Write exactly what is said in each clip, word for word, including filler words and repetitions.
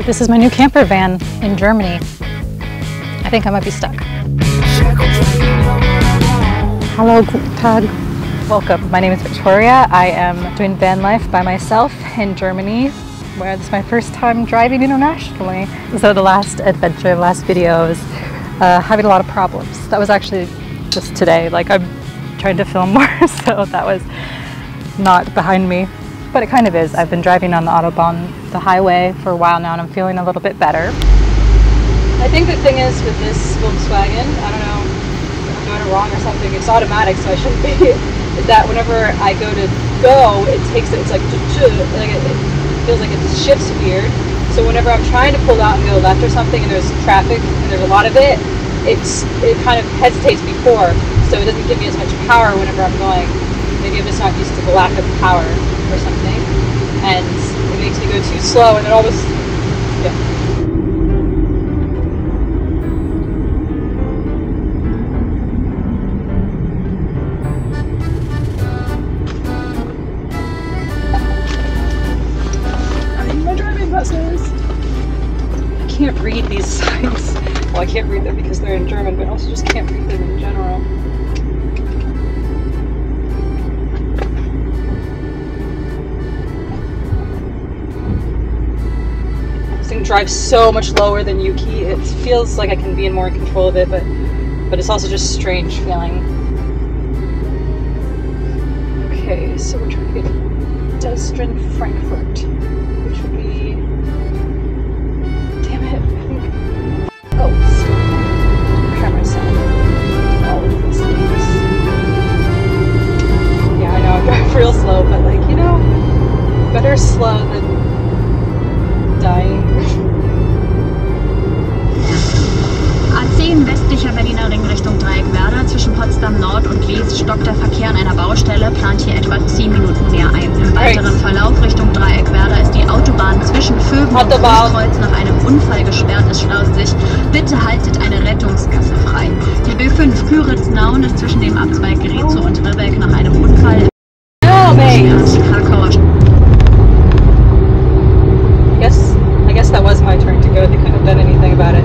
So this is my new camper van in Germany. I think I might be stuck. Hello, guten Tag. Welcome. My name is Victoria. I am doing van life by myself in Germany, where this is my first time driving internationally. So the last adventure, the last video, is uh, having a lot of problems. That was actually just today. Like, I'm trying to film more, so that was not behind me. But it kind of is. I've been driving on the Autobahn, the highway, for a while now, and I'm feeling a little bit better. I think the thing is with this Volkswagen, I don't know if I'm doing it wrong or something, it's automatic, so I shouldn't be, is that whenever I go to go, it takes it, it's like, like it, it feels like it shifts weird. So whenever I'm trying to pull out and go left or something and there's traffic and there's a lot of it, it's, it kind of hesitates before, so it doesn't give me as much power whenever I'm going. Maybe I'm just not used to the lack of power or something, and it makes me go too slow, and it all just, yeah. I need my driving lessons. I can't read these signs. Well, I can't read them because they're in German, but also just can't read them in general. Drive so much lower than Yuki. It feels like I can be in more control of it, but but it's also just a strange feeling. Okay, so we're trying to get Dresden, Frankfurt, which would be. Damn it! I think. Oh, prepare myself. All of these things. Yeah, I know I drive real slow, but like you know, better slow than. Dying. A zehn westlicher Berliner Ring Richtung Dreieckwärder. Zwischen Potsdam Nord und Lies stockt der Verkehr an einer Baustelle, plant hier etwa zehn Minuten mehr ein. Im weiteren Verlauf Richtung Dreieckwärder ist die Autobahn zwischen Vögen und Kreuz nach einem Unfall gesperrt. Es schlaust sich. Bitte haltet eine Rettungsgasse frei. Die B fünf Küritz-Nauen ist zwischen dem Abzweig Grietzow und Ribbeck nach einem Unfall. No, that was my turn to go. They couldn't have done anything about it.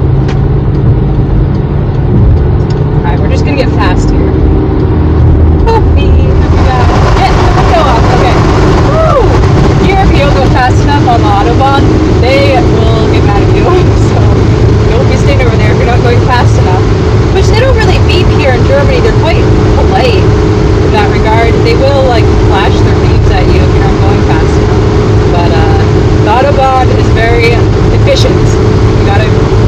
Alright, we're just gonna get fast here. Coffee! Get the window up! Okay. Woo! Here, if you don't go fast enough on the Autobahn, they will get mad at you. So, don't be staying over there if you're not going fast enough. Which, they don't really beep here in Germany. They're quite polite in that regard. They will, like, flash their beeps at you if you're not going fast enough. But, uh, the Autobahn is very efficient. You gotta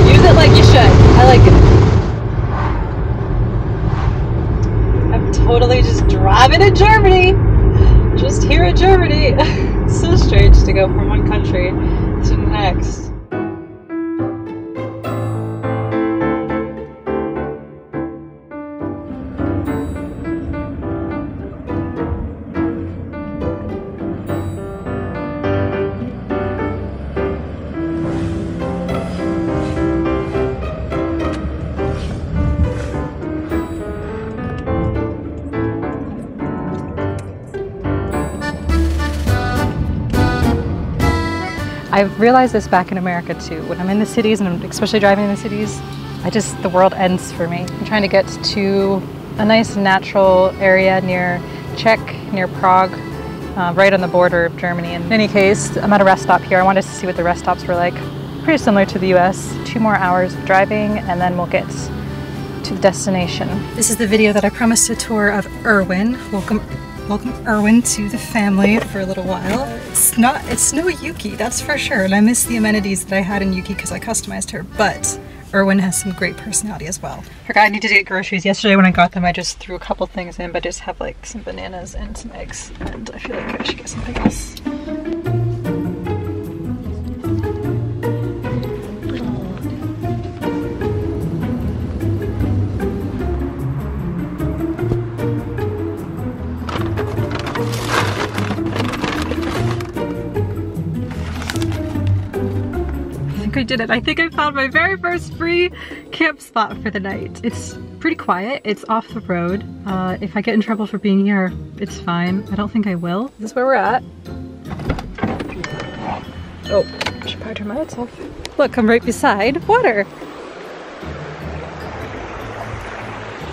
use it like you should. I like it. I'm totally just driving in Germany. Just here in Germany. It's so strange to go from one country to the next. I've realized this back in America too. When I'm in the cities, and I'm especially driving in the cities, I just, the world ends for me. I'm trying to get to a nice natural area near Czech, near Prague, uh, right on the border of Germany. In any case, I'm at a rest stop here. I wanted to see what the rest stops were like. Pretty similar to the U S. Two more hours of driving and then we'll get to the destination. This is the video that I promised a tour of Irwin. Welcome. Welcome Irwin to the family for a little while. It's not, it's no Yuki, that's for sure. And I miss the amenities that I had in Yuki because I customized her, but Irwin has some great personality as well. Forgot I needed to get groceries. Yesterday when I got them, I just threw a couple things in, but I just have like some bananas and some eggs. And I feel like I should get something else. I did it. I think I found my very first free camp spot for the night. It's pretty quiet. It's off the road. Uh, if I get in trouble for being here, it's fine. I don't think I will. This is where we're at. Oh, I should Hard to remind myself. Look, I'm right beside water.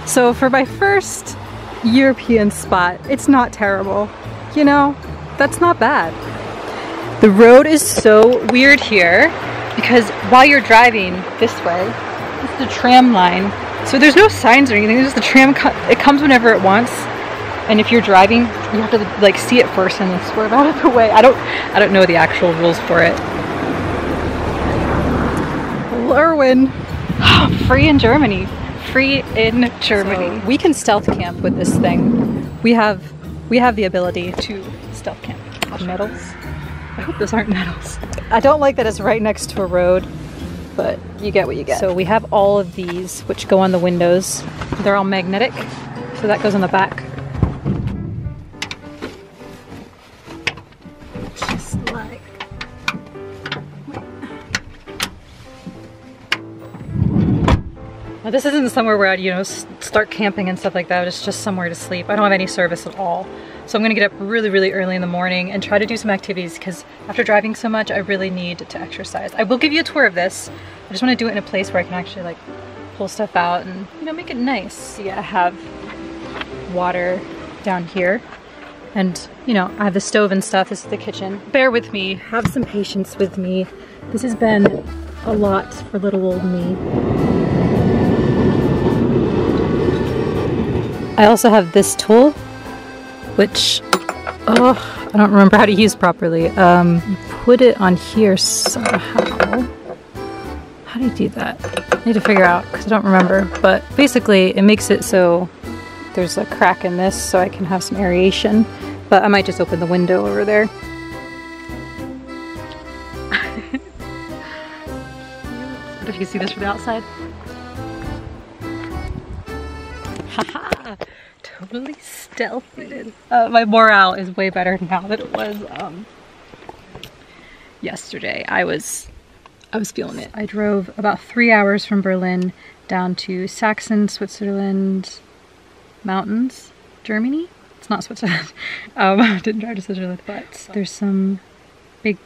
So for my first European spot, it's not terrible. You know, that's not bad. The road is so weird here because while you're driving this way, this is the tram line. So there's no signs or anything, there's the tram, co it comes whenever it wants. And if you're driving, you have to like see it first and then swerve out of the way. I don't, I don't know the actual rules for it. Irwin, free in Germany, free in Germany. So we can stealth camp with this thing. We have, we have the ability to stealth camp. Medals. I hope those aren't medals. I don't like that it's right next to a road, but you get what you get. So we have all of these, which go on the windows. They're all magnetic, so that goes on the back. Now, this isn't somewhere where I'd, you know, start camping and stuff like that. It's just somewhere to sleep. I don't have any service at all. So I'm gonna get up really, really early in the morning and try to do some activities because after driving so much, I really need to exercise. I will give you a tour of this. I just wanna do it in a place where I can actually like pull stuff out and, you know, make it nice. Yeah, I have water down here and, you know, I have the stove and stuff. This is the kitchen. Bear with me, have some patience with me. This has been a lot for little old me. I also have this tool, which, oh, I don't remember how to use properly. Um, you put it on here somehow. How do you do that? I need to figure out, because I don't remember. But basically, it makes it so there's a crack in this, so I can have some aeration. But I might just open the window over there. I don't know if you can see this from the outside. Haha, totally stealthy. Uh, my morale is way better now than it was um, yesterday. I was, I was feeling it. I drove about three hours from Berlin down to Saxon, Switzerland, mountains, Germany. It's not Switzerland. Um, I didn't drive to Switzerland, but there's some big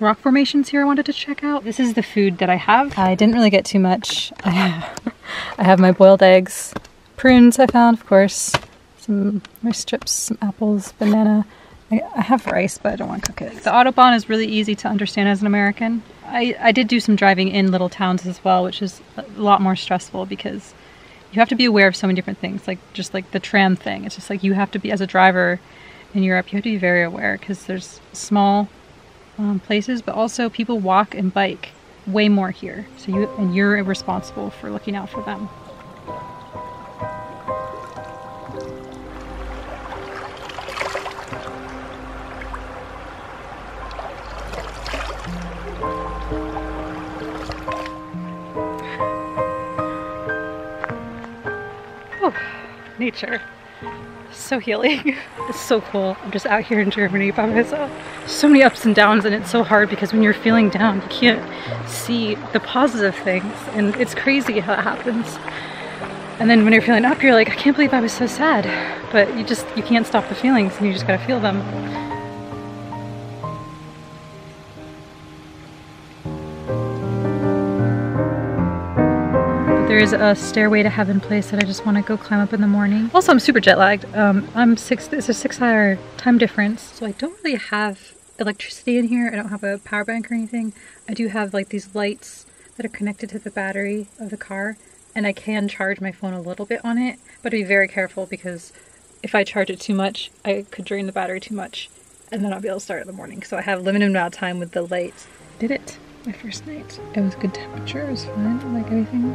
rock formations here I wanted to check out. This is the food that I have. I didn't really get too much. I have, I have my boiled eggs. Prunes I found, of course, some rice strips, some apples, banana. I, I have rice, but I don't want to cook it. The Autobahn is really easy to understand as an American. I, I did do some driving in little towns as well, which is a lot more stressful because you have to be aware of so many different things, like just like the tram thing. It's just like you have to be, as a driver in Europe, you have to be very aware because there's small um, places, but also people walk and bike way more here. So you, and you're responsible for looking out for them. Nature. So healing. It's so cool. I'm just out here in Germany by myself. So many ups and downs, and it's so hard because when you're feeling down, you can't see the positive things, and it's crazy how it happens. And then when you're feeling up, you're like, I can't believe I was so sad. But you just, you can't stop the feelings, and you just gotta feel them. There's a stairway to heaven place that I just want to go climb up in the morning. Also, I'm super jet lagged. Um, I'm six, it's a six hour time difference. So I don't really have electricity in here. I don't have a power bank or anything. I do have like these lights that are connected to the battery of the car, and I can charge my phone a little bit on it, but be very careful because if I charge it too much, I could drain the battery too much and then I'll be able to start in the morning. So I have a limited amount of time with the lights. Did it. My first night. It was good temperature, it was fun, like everything.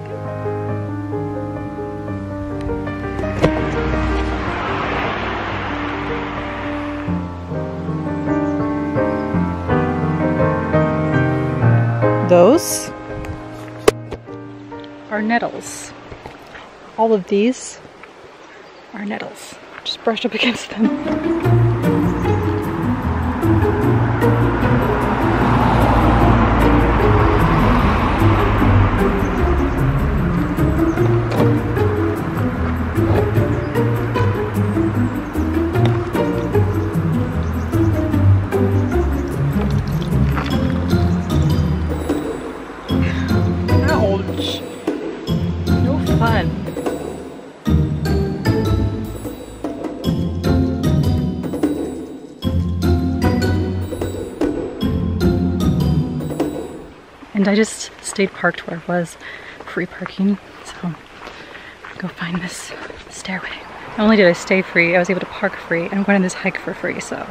Those are nettles. All of these are nettles. Just brush up against them. much. No fun. And I just stayed parked where it was, free parking, so I'll go find this stairway. Not only did I stay free, I was able to park free, and I'm going on this hike for free, so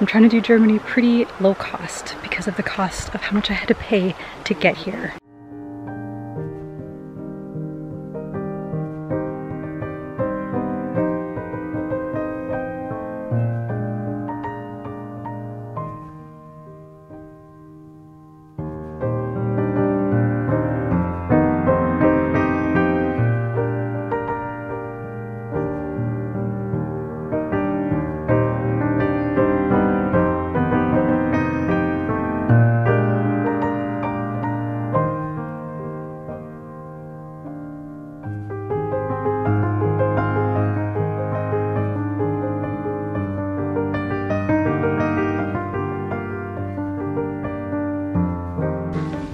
I'm trying to do Germany pretty low cost because of the cost of how much I had to pay to get here.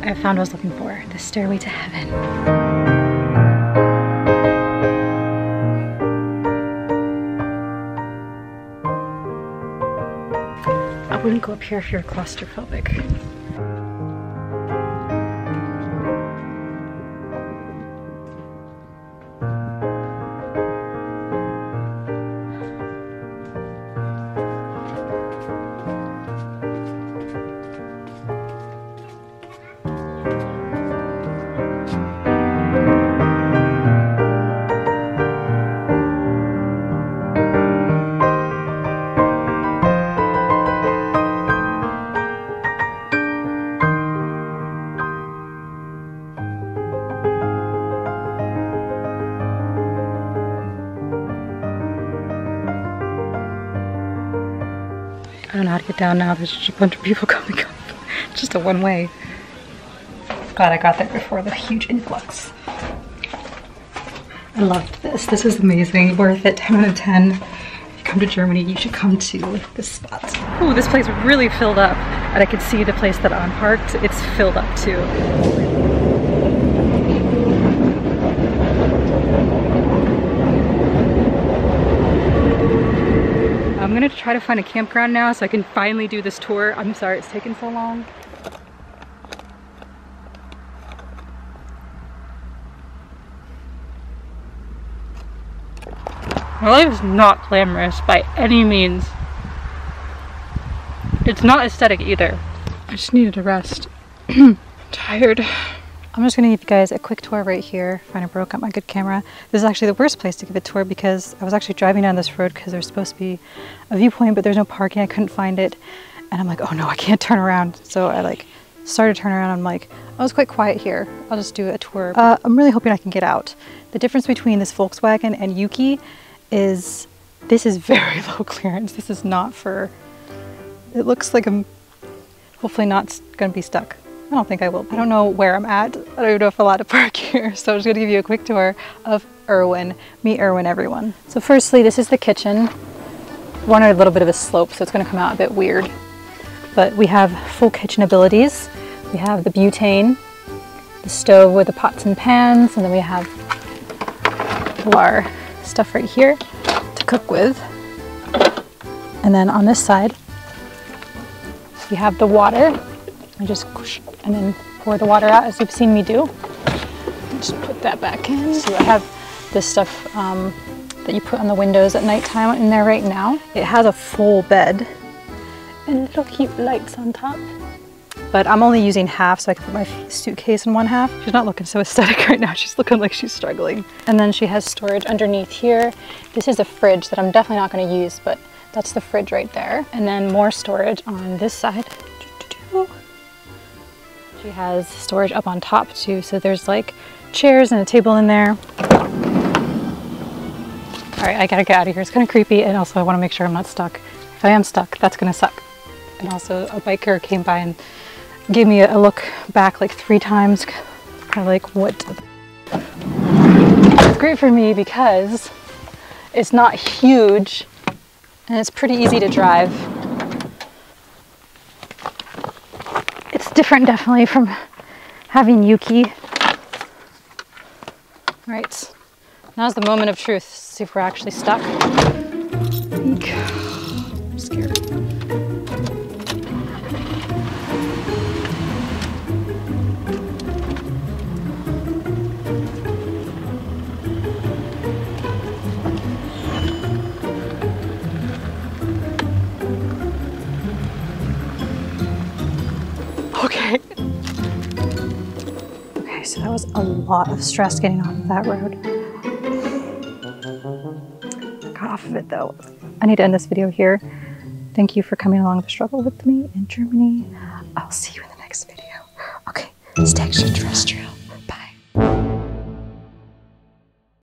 I found what I was looking for, the stairway to heaven. I wouldn't go up here if you're claustrophobic. I don't know how to get down now, there's just a bunch of people coming up. Just a one way. Glad I got there before the huge influx. I loved this, this is amazing, worth it, ten out of ten. If you come to Germany, you should come to this spot. Ooh, this place really filled up, and I could see the place that I'm parked, it's filled up too. I'm gonna try to find a campground now so I can finally do this tour. I'm sorry it's taken so long. My life is not glamorous by any means. It's not aesthetic either. I just needed a rest. Tired. I'm just gonna give you guys a quick tour right here. Finally broke up my good camera. This is actually the worst place to give a tour because I was actually driving down this road because there's supposed to be a viewpoint, but there's no parking, I couldn't find it. And I'm like, oh no, I can't turn around. So I like started to turn around, I'm like, oh, it's quite quiet here. I'll just do a tour. Uh, I'm really hoping I can get out. The difference between this Volkswagen and Yuki is, this is very low clearance. This is not for, it looks like I'm hopefully not gonna be stuck. I don't think I will. I don't know where I'm at. I don't even know if I'm allowed to park here. So I'm just gonna give you a quick tour of Irwin. Meet Irwin, everyone. So firstly, this is the kitchen. We're on a little bit of a slope, so it's gonna come out a bit weird. But we have full kitchen abilities. We have the butane, the stove with the pots and pans, and then we have all our stuff right here to cook with. And then on this side, we have the water. I just whoosh, and then pour the water out as you've seen me do. Just put that back in. So I have this stuff um, that you put on the windows at nighttime in there right now. It has a full bed and little cute lights on top. But I'm only using half so I can put my suitcase in one half. She's not looking so aesthetic right now. She's looking like she's struggling. And then she has storage underneath here. This is a fridge that I'm definitely not gonna use, but that's the fridge right there. And then more storage on this side. She has storage up on top too, so there's like chairs and a table in there. All right, I gotta get out of here. It's kind of creepy, and also I want to make sure I'm not stuck. If I am stuck, that's gonna suck. And also a biker came by and gave me a look back like three times. Kind of like, what the? It's great for me because it's not huge and it's pretty easy to drive. Different definitely from having Yuki. All right, now's the moment of truth. See if we're actually stuck. Eek. I'm scared. So that was a lot of stress getting off of that road. Got off of it though. I need to end this video here. Thank you for coming along the struggle with me in Germany. I'll see you in the next video. Okay, stay extraterrestrial.